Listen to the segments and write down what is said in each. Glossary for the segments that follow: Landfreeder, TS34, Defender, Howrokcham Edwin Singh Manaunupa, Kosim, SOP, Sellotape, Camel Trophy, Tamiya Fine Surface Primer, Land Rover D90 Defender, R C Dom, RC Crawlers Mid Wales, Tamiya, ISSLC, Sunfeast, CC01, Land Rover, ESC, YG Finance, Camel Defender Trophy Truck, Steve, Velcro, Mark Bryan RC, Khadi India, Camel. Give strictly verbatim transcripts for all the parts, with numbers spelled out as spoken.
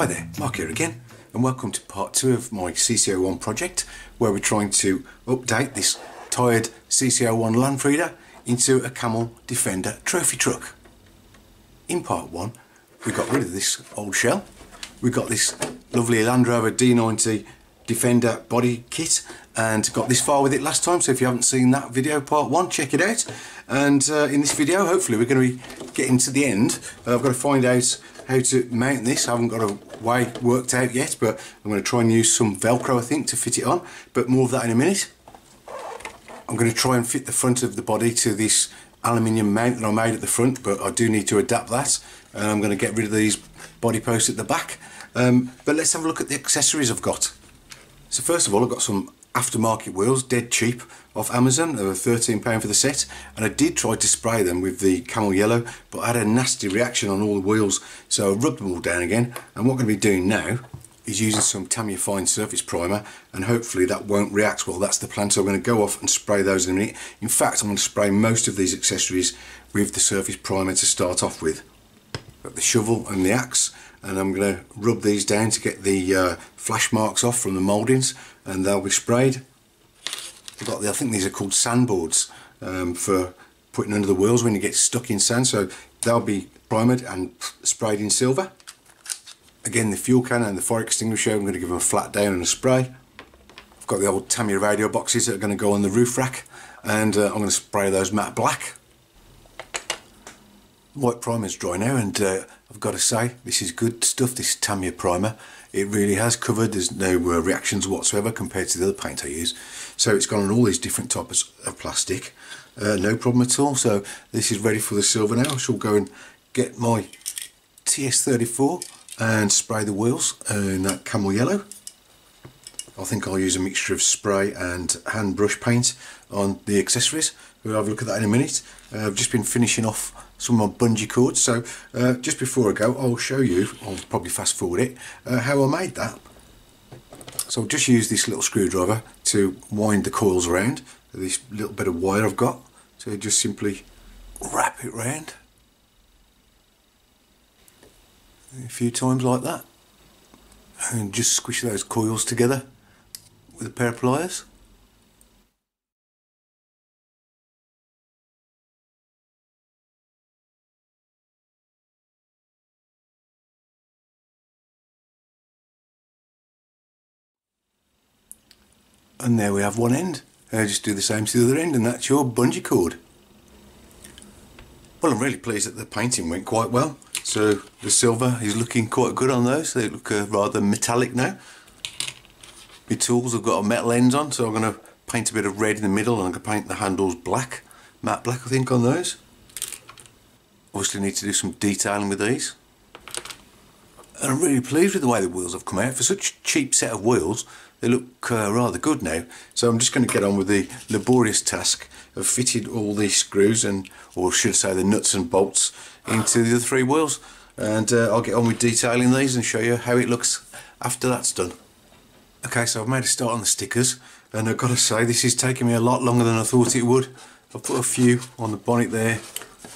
Hi there, Mark here again, and welcome to part two of my C C zero one project, where we're trying to update this tired C C zero one Landfreeder into a Camel Defender Trophy Truck. In part one, we got rid of this old shell, we got this lovely Land Rover D ninety Defender body kit, and got this far with it last time, so if you haven't seen that video part one, check it out. And uh, in this video, hopefully we're going to be getting to the end. uh, I've got to find out how to mount this. I haven't got a way worked out yet, but I'm going to try and use some Velcro, I think, to fit it on, but more of that in a minute. I'm going to try and fit the front of the body to this aluminium mount that I made at the front, but I do need to adapt that, and I'm going to get rid of these body posts at the back. Um, but let's have a look at the accessories I've got. So first of all, I've got some aftermarket wheels, dead cheap, off Amazon. They were thirteen pounds for the set, and I did try to spray them with the Camel Yellow, but I had a nasty reaction on all the wheels, so I rubbed them all down again. And what I'm going to be doing now is using some Tamiya Fine Surface Primer, and hopefully that won't react well. That's the plan, so I'm going to go off and spray those in a minute. In fact, I'm going to spray most of these accessories with the surface primer to start off with. Got the shovel and the axe, and I'm going to rub these down to get the uh, flash marks off from the mouldings, and they'll be sprayed. I've got the, I think these are called sandboards, um, for putting under the wheels when you get stuck in sand, so they'll be primed and sprayed in silver. Again, the fuel can and the fire extinguisher, I'm going to give them a flat down and a spray. I've got the old Tamiya radio boxes that are going to go on the roof rack, and uh, I'm going to spray those matte black. White primer's dry now, and uh, I've got to say, this is good stuff, this Tamiya primer. It really has covered. There's no uh, reactions whatsoever compared to the other paint I use. So it's gone on all these different types of plastic, uh, no problem at all. So this is ready for the silver now. I shall go and get my T S thirty-four and spray the wheels in that Camel Yellow. I think I'll use a mixture of spray and hand brush paint on the accessories. We'll have a look at that in a minute. Uh, I've just been finishing off some of my bungee cords, so uh, just before I go, I'll show you, I'll probably fast forward it, uh, how I made that. So I'll just use this little screwdriver to wind the coils around, this little bit of wire I've got. So just simply wrap it round a few times like that, and just squish those coils together with a pair of pliers. And there we have one end. I just do the same to the other end, and that's your bungee cord. Well, I'm really pleased that the painting went quite well. So the silver is looking quite good on those. They look uh, rather metallic now. My tools have got a metal end on, so I'm going to paint a bit of red in the middle, and I'm going to paint the handles black, matte black I think on those. Obviously need to do some detailing with these. And I'm really pleased with the way the wheels have come out. For such a cheap set of wheels, they look uh, rather good now. So I'm just going to get on with the laborious task of fitting all these screws, and or should I say the nuts and bolts, into the three wheels. And uh, I'll get on with detailing these and show you how it looks after that's done. Okay, so I've made a start on the stickers, and I've got to say this is taking me a lot longer than I thought it would. I've put a few on the bonnet there.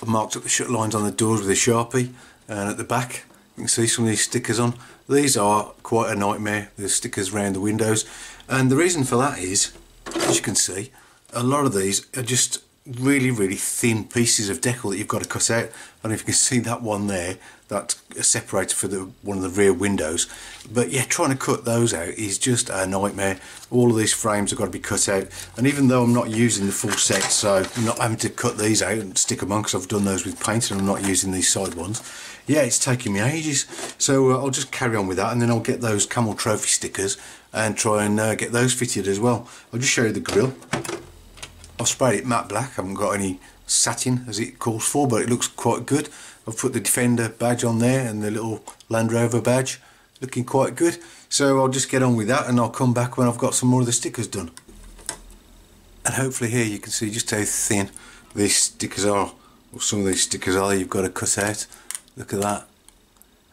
I've marked up the shut lines on the doors with a Sharpie, and at the back you can see some of these stickers on. These are quite a nightmare, the stickers around the windows, and the reason for that is, as you can see, a lot of these are just really really thin pieces of decal that you've got to cut out. And if you can see that one there, that's separated for the, one of the rear windows. But yeah, trying to cut those out is just a nightmare. All of these frames have got to be cut out, and even though I'm not using the full set, so I'm not having to cut these out and stick them on because I've done those with paint, and I'm not using these side ones. Yeah, it's taking me ages, so uh, I'll just carry on with that, and then I'll get those Camel Trophy stickers and try and uh, get those fitted as well. I'll just show you the grill. I've sprayed it matte black. I haven't got any satin as it calls for, but it looks quite good. I've put the Defender badge on there and the little Land Rover badge, looking quite good. So I'll just get on with that, and I'll come back when I've got some more of the stickers done. And hopefully here you can see just how thin these stickers are, or some of these stickers are you've got to cut out. Look at that.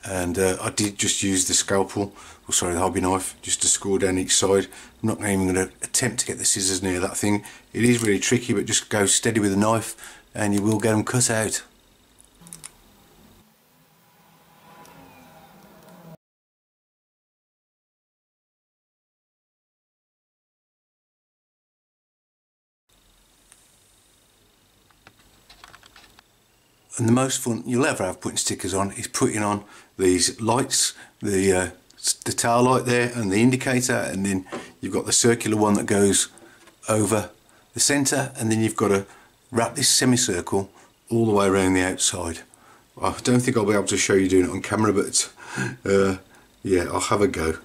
And uh, I did just use the scalpel, or sorry, the hobby knife, just to score down each side. I'm not even going to attempt to get the scissors near that thing. It is really tricky, but just go steady with the knife and you will get them cut out. and the most fun you'll ever have putting stickers on is putting on these lights, the uh, the tail light there and the indicator, and then you've got the circular one that goes over the centre, and then you've got to wrap this semicircle all the way around the outside. I don't think I'll be able to show you doing it on camera, but uh, yeah, I'll have a go.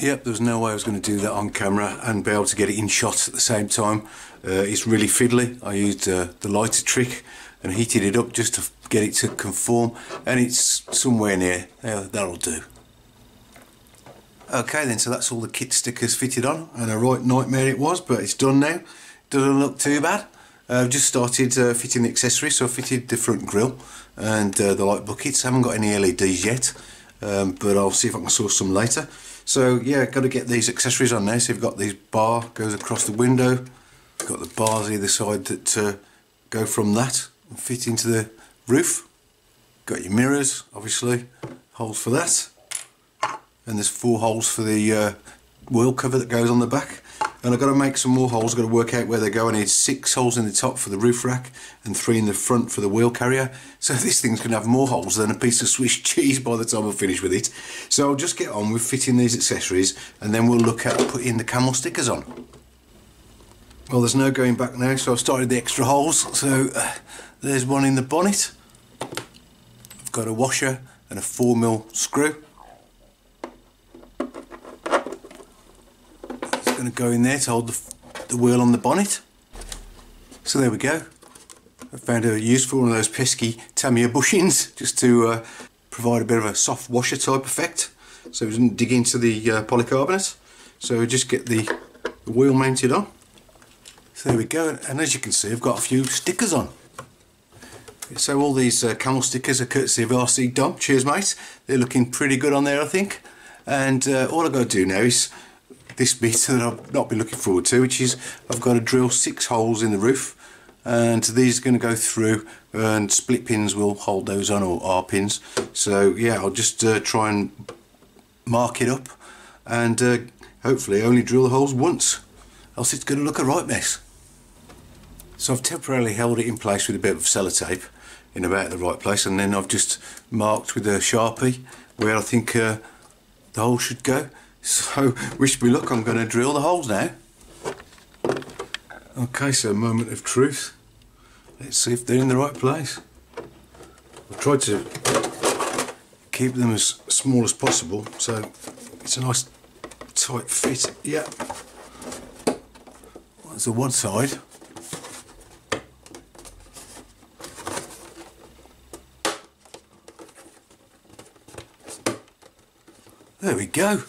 Yep, there's no way I was going to do that on camera and be able to get it in shot at the same time. Uh, it's really fiddly. I used uh, the lighter trick and heated it up just to get it to conform, and it's somewhere near. Yeah, that'll do. Okay then, so that's all the kit stickers fitted on, and a right nightmare it was, but it's done now. Doesn't look too bad. I've uh, just started uh, fitting the accessories, so I fitted the front grille and uh, the light buckets. I haven't got any L E Ds yet, um, but I'll see if I can source some later. So yeah, got to get these accessories on now. So you've got this bar goes across the window, you've got the bars either side that uh, go from that and fit into the roof. Got your mirrors, obviously, holes for that, and there's four holes for the uh, wheel cover that goes on the back. And I've got to make some more holes, I've got to work out where they go. I need six holes in the top for the roof rack and three in the front for the wheel carrier. So this thing's going to have more holes than a piece of Swiss cheese by the time I'm finished with it. So I'll just get on with fitting these accessories, and then we'll look at putting the Camel stickers on. Well, there's no going back now, so I've started the extra holes. So uh, there's one in the bonnet. I've got a washer and a four mil screw. Going to go in there to hold the, the wheel on the bonnet. So there we go. I found a useful one of those pesky Tamiya bushings just to uh, provide a bit of a soft washer type effect, so it doesn't dig into the uh, polycarbonate. So we just get the, the wheel mounted on. So there we go, and as you can see I've got a few stickers on. So all these uh, Camel stickers are courtesy of R C Dom. Cheers mate, they're looking pretty good on there I think. And uh, all I've got to do now is this bit that I've not been looking forward to, which is I've got to drill six holes in the roof, and these are going to go through, and split pins will hold those on, or R pins. So yeah, I'll just uh, try and mark it up and uh, hopefully only drill the holes once, else it's going to look a right mess. So I've temporarily held it in place with a bit of sellotape in about the right place, and then I've just marked with a Sharpie where I think uh, the hole should go. So, wish me luck, I'm going to drill the holes now. Okay, so moment of truth. Let's see if they're in the right place. I've tried to keep them as small as possible, so it's a nice tight fit. Yeah. That's the one side. There we go.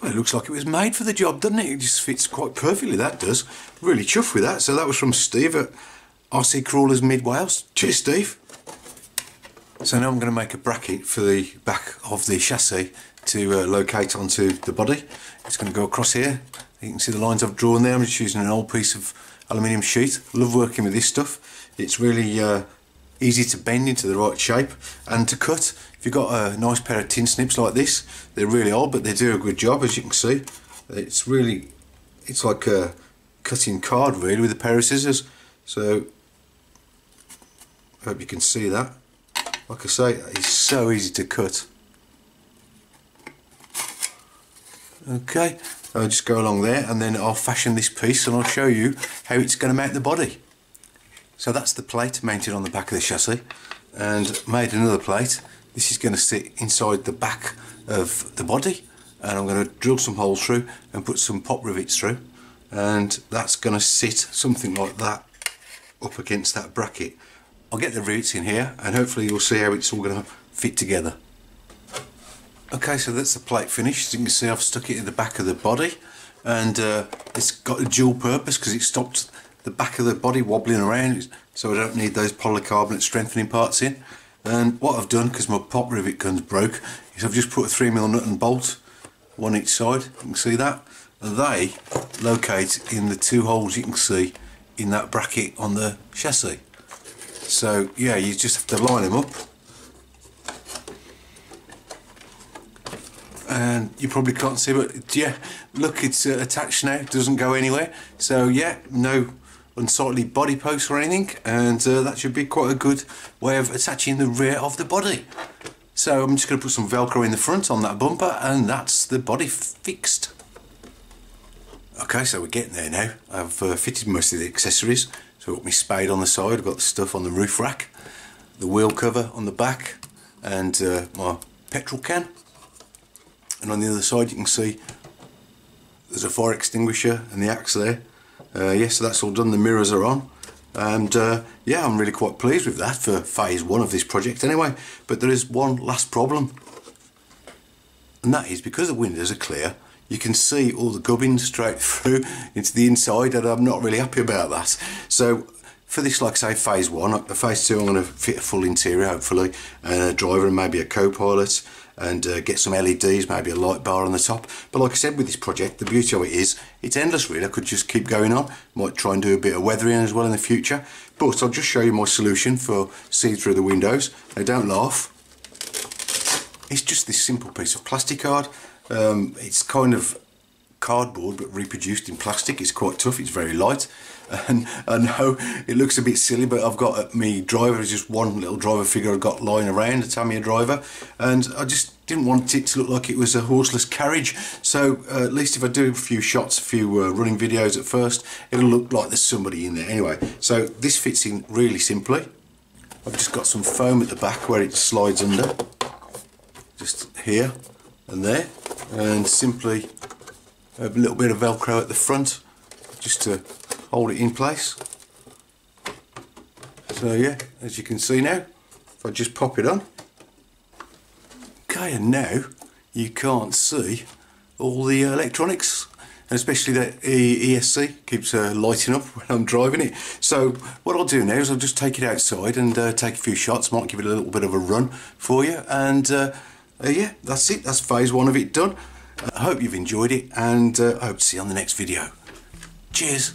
Well, it looks like it was made for the job, doesn't it? It just fits quite perfectly, that does. Really chuffed with that. So that was from Steve at R C Crawlers Mid Wales. Cheers, Steve. So now I'm going to make a bracket for the back of the chassis to uh, locate onto the body. It's going to go across here. You can see the lines I've drawn there. I'm just using an old piece of aluminium sheet. Love working with this stuff. It's really uh, easy to bend into the right shape and to cut. If you've got a nice pair of tin snips like this, they're really old but they do a good job, as you can see. It's really, it's like a cutting card really with a pair of scissors. So I hope you can see that. Like I say, it's so easy to cut. Okay, I'll just go along there and then I'll fashion this piece and I'll show you how it's going to mount the body. So that's the plate mounted on the back of the chassis, and made another plate. This is going to sit inside the back of the body, and I'm going to drill some holes through and put some pop rivets through, and that's going to sit something like that up against that bracket. I'll get the rivets in here and hopefully you'll see how it's all going to fit together. Okay, so that's the plate finished. As you can see I've stuck it in the back of the body, and uh, it's got a dual purpose because it stopped the back of the body wobbling around, so I don't need those polycarbonate strengthening parts in. And what I've done, because my pop rivet gun's broke, is I've just put a three mil nut and bolt, one each side, you can see that, and they locate in the two holes you can see in that bracket on the chassis. So yeah, you just have to line them up, and you probably can't see, but yeah, look, it's uh, attached now, it doesn't go anywhere. So yeah, no unsightly body posts or anything, and uh, that should be quite a good way of attaching the rear of the body. So I'm just going to put some Velcro in the front on that bumper, and that's the body fixed. Okay, so we're getting there now. I've uh, fitted most of the accessories. So I've got my spade on the side, I've got the stuff on the roof rack, the wheel cover on the back, and uh, my petrol can. And on the other side you can see there's a fire extinguisher and the axe there. Uh, yes, yeah, so that's all done, the mirrors are on. And uh, yeah, I'm really quite pleased with that for phase one of this project anyway. But there is one last problem. And that is, because the windows are clear, you can see all the gubbins straight through into the inside, and I'm not really happy about that. So for this, like I say, phase one, phase two, I'm going to fit a full interior, hopefully, and a driver and maybe a co-pilot, and uh, get some L E Ds, maybe a light bar on the top. But like I said, with this project, the beauty of it is, it's endless really. I could just keep going on. Might try and do a bit of weathering as well in the future. But I'll just show you my solution for seeing through the windows. Now don't laugh. It's just this simple piece of plastic card. Um, it's kind of cardboard but reproduced in plastic. It's quite tough, it's very light, and I know it looks a bit silly, but I've got uh, me driver is just one little driver figure I've got lying around, a Tamiya driver, and I just didn't want it to look like it was a horseless carriage. So uh, at least if I do a few shots, a few uh, running videos at first, it'll look like there's somebody in there anyway. So this fits in really simply. I've just got some foam at the back where it slides under, just here and there, and simply a little bit of Velcro at the front just to hold it in place. So yeah, as you can see now, if I just pop it on, okay, and now you can't see all the electronics, and especially that E S C keeps uh, lighting up when I'm driving it. So what I'll do now is I'll just take it outside and uh, take a few shots, might give it a little bit of a run for you, and uh, uh, yeah, that's it, that's phase one of it done. I hope you've enjoyed it, and uh, I hope to see you on the next video. Cheers!